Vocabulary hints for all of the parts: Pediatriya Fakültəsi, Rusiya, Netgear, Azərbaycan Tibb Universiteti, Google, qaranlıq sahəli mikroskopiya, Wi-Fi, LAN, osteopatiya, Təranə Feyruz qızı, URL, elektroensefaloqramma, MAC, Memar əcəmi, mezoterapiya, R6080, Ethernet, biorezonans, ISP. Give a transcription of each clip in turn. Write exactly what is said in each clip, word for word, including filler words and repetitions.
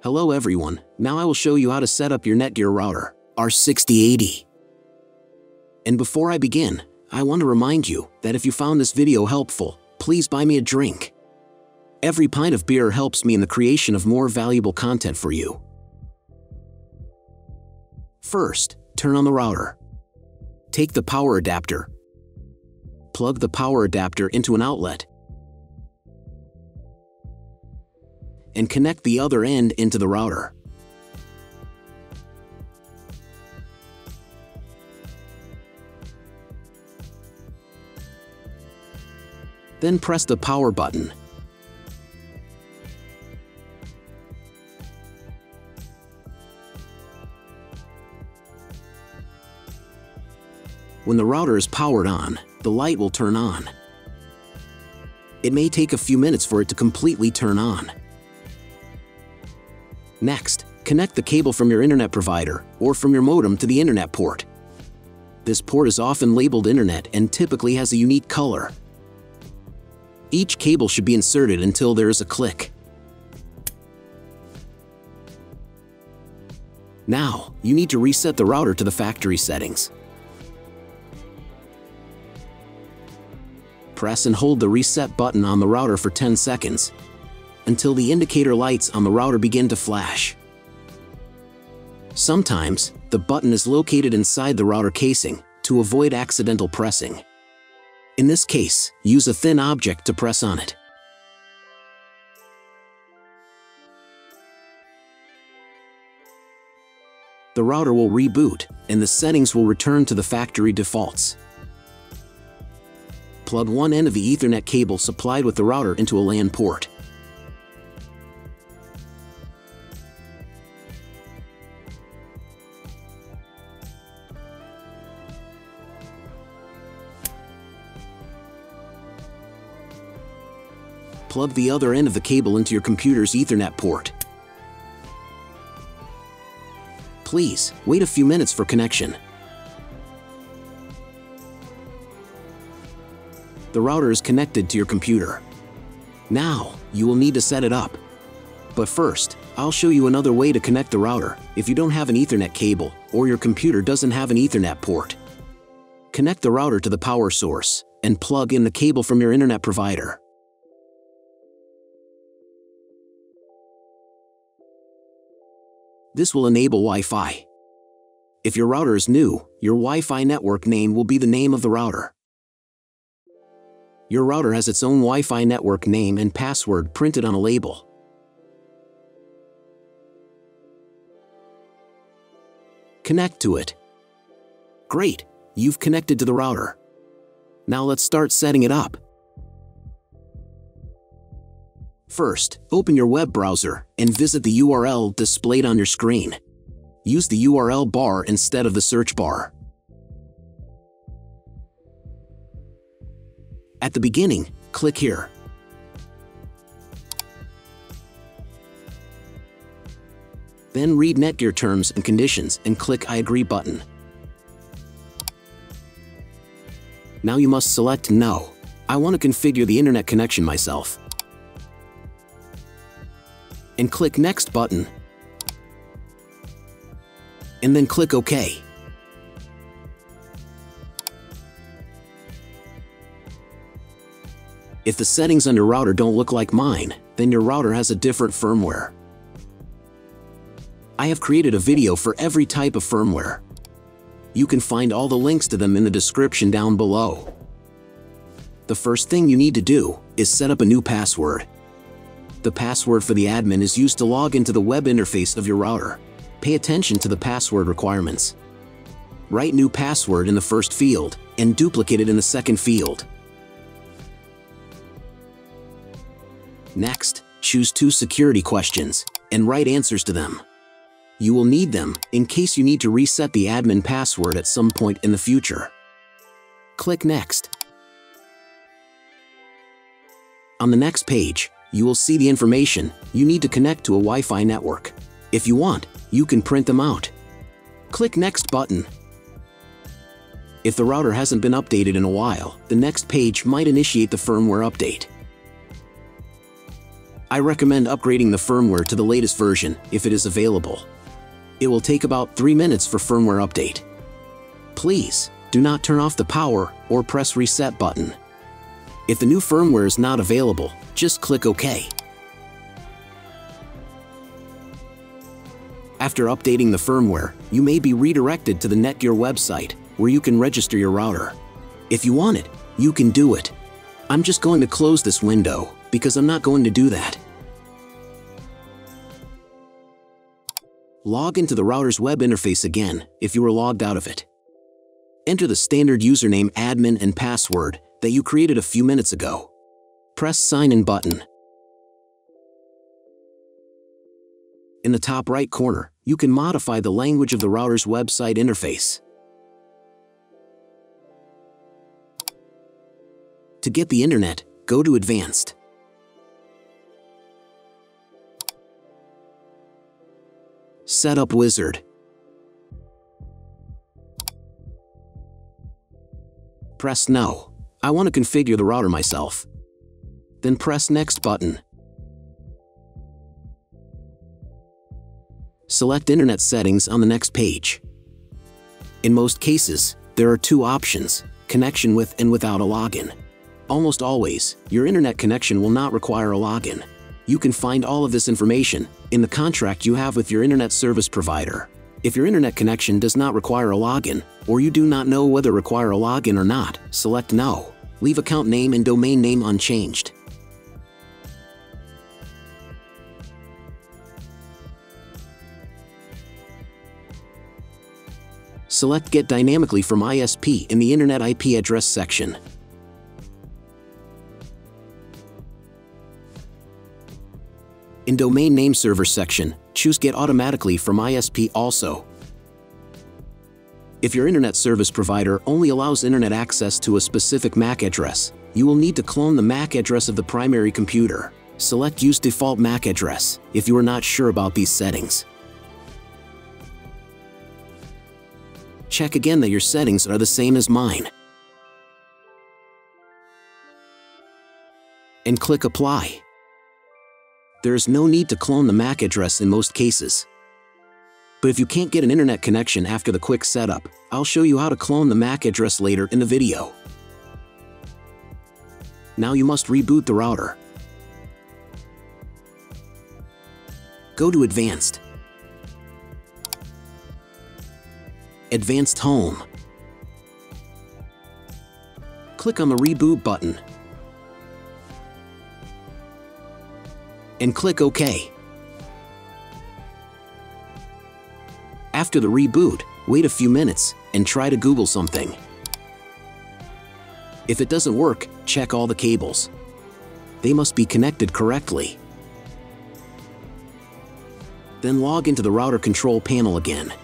Hello everyone, now I will show you how to set up your Netgear router, R sixty eighty. And before I begin, I want to remind you that if you found this video helpful, please buy me a drink. Every pint of beer helps me in the creation of more valuable content for you. First, turn on the router. Take the power adapter. Plug the power adapter into an outlet and connect the other end into the router. Then press the power button. When the router is powered on, the light will turn on. It may take a few minutes for it to completely turn on. Next, connect the cable from your internet provider or from your modem to the internet port. This port is often labeled Internet and typically has a unique color. Each cable should be inserted until there is a click. Now, you need to reset the router to the factory settings. Press and hold the reset button on the router for ten seconds. Until the indicator lights on the router begin to flash. Sometimes, the button is located inside the router casing to avoid accidental pressing. In this case, use a thin object to press on it. The router will reboot, and the settings will return to the factory defaults. Plug one end of the Ethernet cable supplied with the router into a LAN port. Plug the other end of the cable into your computer's Ethernet port. Please, wait a few minutes for connection. The router is connected to your computer. Now, you will need to set it up. But first, I'll show you another way to connect the router if you don't have an Ethernet cable or your computer doesn't have an Ethernet port. Connect the router to the power source and plug in the cable from your internet provider. This will enable Wi-Fi. If your router is new, your Wi-Fi network name will be the name of the router. Your router has its own Wi-Fi network name and password printed on a label. Connect to it. Great, you've connected to the router. Now let's start setting it up. First, open your web browser and visit the U R L displayed on your screen. Use the U R L bar instead of the search bar. At the beginning, click here. Then read Netgear terms and conditions and click I agree button. Now you must select No. I want to configure the internet connection myself. And click Next button, and then click OK. If the settings on your router don't look like mine, then your router has a different firmware. I have created a video for every type of firmware. You can find all the links to them in the description down below. The first thing you need to do is set up a new password. The password for the admin is used to log into the web interface of your router. Pay attention to the password requirements. Write new password in the first field and duplicate it in the second field. Next, choose two security questions and write answers to them. You will need them in case you need to reset the admin password at some point in the future. Click Next. On the next page, you will see the information you need to connect to a Wi-Fi network. If you want, you can print them out. Click Next button. If the router hasn't been updated in a while, the next page might initiate the firmware update. I recommend upgrading the firmware to the latest version if it is available. It will take about three minutes for firmware update. Please do not turn off the power or press reset button. If the new firmware is not available, just click OK. After updating the firmware, you may be redirected to the Netgear website, where you can register your router. If you want it, you can do it. I'm just going to close this window, because I'm not going to do that. Log into the router's web interface again, if you were logged out of it. Enter the standard username, admin, and password that you created a few minutes ago. Press Sign In button. In the top right corner, you can modify the language of the router's website interface. To get the internet, go to Advanced. Setup Wizard. Press No. I want to configure the router myself. Then press Next button. Select Internet Settings on the next page. In most cases, there are two options, connection with and without a login. Almost always, your internet connection will not require a login. You can find all of this information in the contract you have with your internet service provider. If your internet connection does not require a login, or you do not know whether require a login or not, select No. Leave account name and domain name unchanged. Select Get Dynamically from I S P in the Internet I P Address section. In Domain Name Server section, choose Get Automatically from I S P also. If your internet service provider only allows internet access to a specific M A C address, you will need to clone the M A C address of the primary computer. Select Use Default M A C Address if you are not sure about these settings. Check again that your settings are the same as mine. And click Apply. There is no need to clone the M A C address in most cases. But if you can't get an internet connection after the quick setup, I'll show you how to clone the M A C address later in the video. Now you must reboot the router. Go to Advanced. Advanced Home. Click on the Reboot button. And click OK. After the reboot, wait a few minutes and try to Google something. If it doesn't work, check all the cables. They must be connected correctly. Then log into the router control panel again.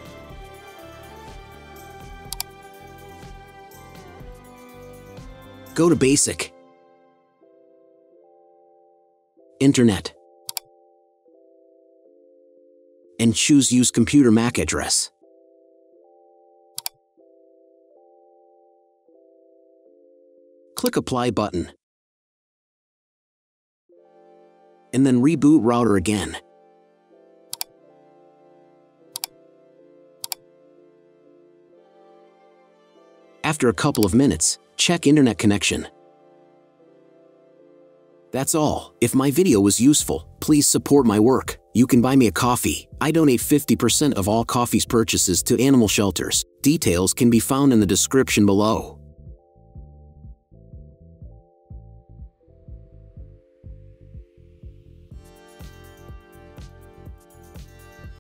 Go to Basic. Internet. And choose Use Computer M A C Address. Click Apply button. And then reboot router again. After a couple of minutes, check internet connection. That's all. If my video was useful, please support my work. You can buy me a coffee. I donate fifty percent of all coffee's purchases to animal shelters. Details can be found in the description below.